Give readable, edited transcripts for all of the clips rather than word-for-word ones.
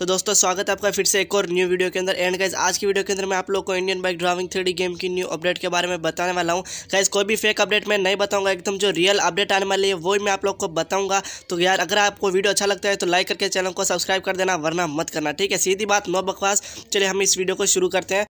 तो दोस्तों स्वागत है आपका फिर से एक और न्यू वीडियो के अंदर। एंड गाइस आज की वीडियो के अंदर मैं आप लोग को Indian bike driving 3D game की न्यू अपडेट के बारे में बताने वाला हूं। गाइस कोई भी फेक अपडेट मैं नहीं बताऊंगा, एकदम जो रियल अपडेट आने वाली है वो मैं आप लोग को बताऊंगा। तो यार अगर आपको वीडियो अच्छा लगता है तो लाइक करके चैनल को सब्सक्राइब कर देना, वरना मत करना, ठीक है। सीधी बात, नो बकवास। चलिए हम इस वीडियो को शुरू करते हैं।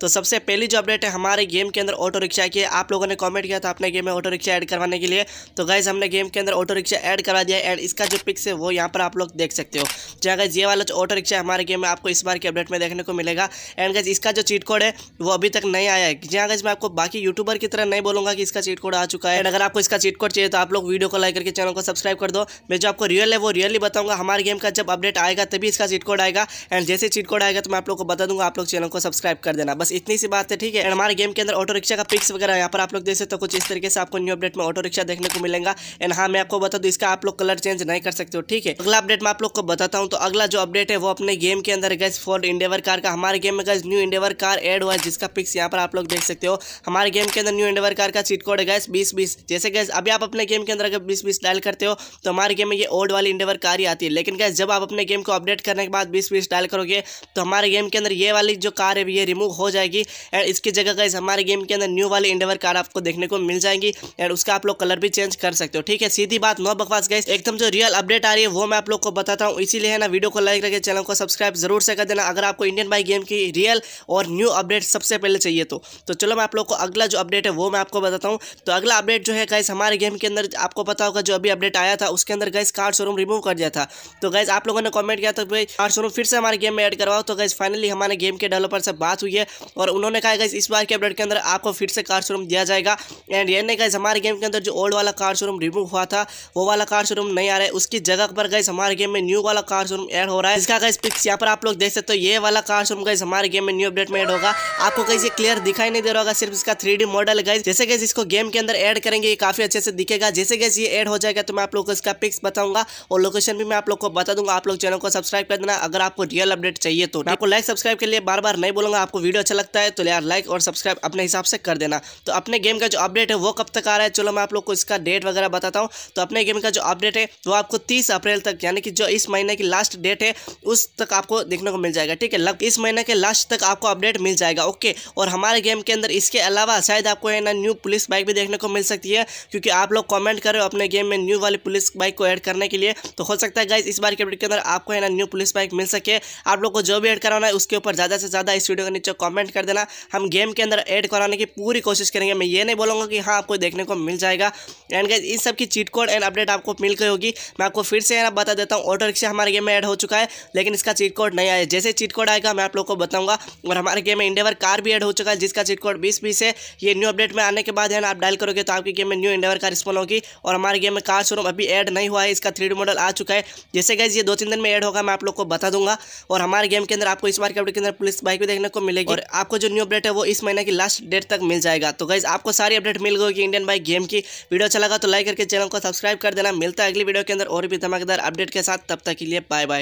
तो सबसे पहली जो अपडेट है हमारे गेम के अंदर ऑटो रिक्शा की है। आप लोगों ने कमेंट किया था अपने गेम में ऑटो रिक्शा ऐड करवाने के लिए, तो गाइज हमने गेम के अंदर ऑटो रिक्शा ऐड करवा दिया है। एंड इसका जो पिक्स है वो यहाँ पर आप लोग देख सकते हो। जहाँ गाइज ये वाला जो ऑटो रिक्शा हमारे गेम में आपको इस बार के अपडेट में देखने को मिलेगा। एंड गाइज इसका जो चीट कोड है वो अभी तक नहीं आया है। जहाँ गाइज मैं आपको बाकी यूट्यूबर की तरह नहीं बोलूँगा कि इसका चीट कोड आ चुका है। एंड अगर आपको इसका चीट कोड चाहिए तो आप लोग वीडियो को लाइक करके चैनल को सब्सक्राइब कर दो। मैं जो आपको रियल है वो रियली बताऊँगा। हमारे गेम का जब अपडेट आएगा तभी इसका चीट कोड आएगा। एंड जैसे चीट कोड आएगा तो मैं आप लोग को बता दूंगा, आप लोग चैनल को सब्सक्राइब कर देना, इतनी सी बात है, ठीक है। एंड हमारे गेम के अंदर ऑटो रिक्शा का पिक्स वगैरह यहाँ पर आप लोग देख सकते हो। कुछ इस तरीके से आपको न्यू अपडेट में ऑटो रिक्शा देखने को मिलेगा। एंड हाँ, मैं आपको बता दूं इसका आप लोग कलर चेंज नहीं कर सकते हो, ठीक है। अगला अपडेट मैं आप लोग को बताता हूँ। तो अगला जो अपडेट है वो अपने गेम के अंदर गाइस फोर्ड एंडेवर कार का, हमारे गेम में guys new Endeavour car add हुआ है, जिसका पिक्स यहाँ पर आप लोग देख सकते हो। हमारे गेम के अंदर न्यू एंडेवर कार का चीट कोड है गाइस 2020। जैसे गाइस अभी आप अपने गेम के अंदर अगर 2020 डायल करते हो तो हमारे गेम में ये ओल्ड वाली एंडेवर कार ही आती है। लेकिन गाइस जब आप अपने गेम को अपडेट करने के बाद 2020 डायल करोगे तो हमारे गेम के अंदर ये वाली जो कार है ये रिमूव हो जाएगी। एंड इसकी जगह गाइस हमारे गेम के अंदर न्यू वाली एंडेवर कार आपको देखने को मिल जाएगी। एंड उसका आप लोग कलर भी चेंज कर सकते हो, ठीक है। सीधी बात, नो बकवास गाइस, एकदम जो रियल अपडेट आ रही है वो मैं आप लोग को बताता हूँ। इसीलिए है ना, वीडियो को लाइक करके चैनल को सब्सक्राइब जरूर से कर देना अगर आपको इंडियन बाइक गेम की रियल और न्यू अपडेट सबसे पहले चाहिए तो। चलो मैं आप लोग को अगला जो अपडेट है वो मैं आपको बताता हूँ। तो अगला अपडेट जो है गाइस हमारे गेम के अंदर आपको पता होगा जो अभी अपडेट आया था उसके अंदर गाइस कार शोरूम रिमूव कर दिया था। तो गाइस आप लोगों ने कमेंट किया था भाई कार शोरूम फिर से हमारे गेम में ऐड करवाओ। तो गाइस फाइनली हमारे गेम के डेवलपर से बात हुई है और उन्होंने कहा गाइस इस बार के अपडेट के अंदर आपको फिर से कार शोरूम दिया जाएगा। एंड ये नहीं गाइस हमारे गेम के अंदर जो ओल्ड वाला कार शोरूम रिमूव हुआ था वो वाला कार शोरूम नहीं आ रहा है, उसकी जगह पर गाइस हमारे गेम में न्यू वाला कार शोरूम ऐड हो रहा है। इसका गाइस पिक्स यहाँ पर आप लोग देख सकते हो। ये वाला कार शोरूम गाइस हमारे गेम में न्यू अपडेट में ऐड होगा। आपको गाइस ये क्लियर दिखाई नहीं दे रहा होगा, सिर्फ इसका 3D मॉडल गाइस। जैसे गाइस इसको गेम के अंदर ऐड करेंगे ये काफी अच्छे से दिखेगा। जैसे गाइस ये ऐड हो जाएगा तो मैं आप लोग को इसका पिक्स बताऊंगा और लोकेशन भी मैं आप लोग को बता दूंगा। आप लोग चैनल को सब्सक्राइब कर देना अगर आपको रियल अपडेट चाहिए तो। आपको लाइक सब्सक्राइब के लिए बार बार नहीं बोलूंगा। आपको वीडियो अच्छा लगता है तो यार लाइक और सब्सक्राइब अपने हिसाब से कर देना। तो अपने गेम का जो अपडेट है वो कब तक आ रहा है, चलो मैं आप लोग को इसका डेट वगैरह बताता हूँ। तो अपने गेम का जो अपडेट है वो आपको 30 अप्रैल तक, यानी कि जो इस महीने की लास्ट डेट है उस तक आपको देखने को मिल जाएगा, ठीक है। इस महीने के लास्ट तक आपको अपडेट मिल जाएगा, ओके। और हमारे गेम के अंदर इसके अलावा शायद आपको है ना न्यू पुलिस बाइक भी देखने को मिल सकती है, क्योंकि आप लोग कॉमेंट कर रहे हो अपने गेम में न्यू वाली पुलिस बाइक को ऐड करने के लिए। तो हो सकता है गाइस इस बार के अपडेट के अंदर आपको है ना न्यू पुलिस बाइक मिल सके। आप लोग को जो भी ऐड कराना है उसके ऊपर ज़्यादा से ज़्यादा इस वीडियो के नीचे कमेंट कर देना। हम गेम के अंदर ऐड कराने की पूरी कोशिश करेंगे। मैं ये नहीं बोलूँगा कि हाँ आपको देखने को मिल जाएगा। एंड गाइस इन सब की चीट कोड एंड अपडेट आपको मिल गई होगी। मैं आपको फिर से बता देता हूँ, ऑटो रिक्शा हमारे गेम में ऐड हो चुका है लेकिन इसका चीट कोड नहीं आया। जैसे चीट कोड आएगा मैं आप लोग को बताऊँगा। और हमारे गेम में इंडेवर कार भी ऐड हो चुका है जिसका चीट कोड 2020 है। ये न्यू अपडेट में आने के बाद है ना आप डायल करोगे तो आपकी गेम में न्यू इंडेवर कार रिस्पॉन होगी। और हमारे गेम में कार शोरूम अभी ऐड नहीं हुआ है, इसका 3D मॉडल आ चुका है। जैसे गाइस ये 2-3 दिन में ऐड होगा मैं आप लोग को बता दूंगा। और हमारे गेम के अंदर आपको इस बार के अपडेट के अंदर पुलिस बाइक भी देखने को मिलेगी और आपको जो न्यू अपडेट है वो इस महीने की लास्ट डेट तक मिल जाएगा। तो गाइस आपको सारी अपडेट मिल गई इंडियन बाइक गेम की। वीडियो अच्छा लगा तो लाइक करके चैनल को सब्सक्राइब कर देना। मिलता है अगली वीडियो के अंदर और भी धमाकेदार अपडेट के साथ, तब तक के लिए बाय बाय।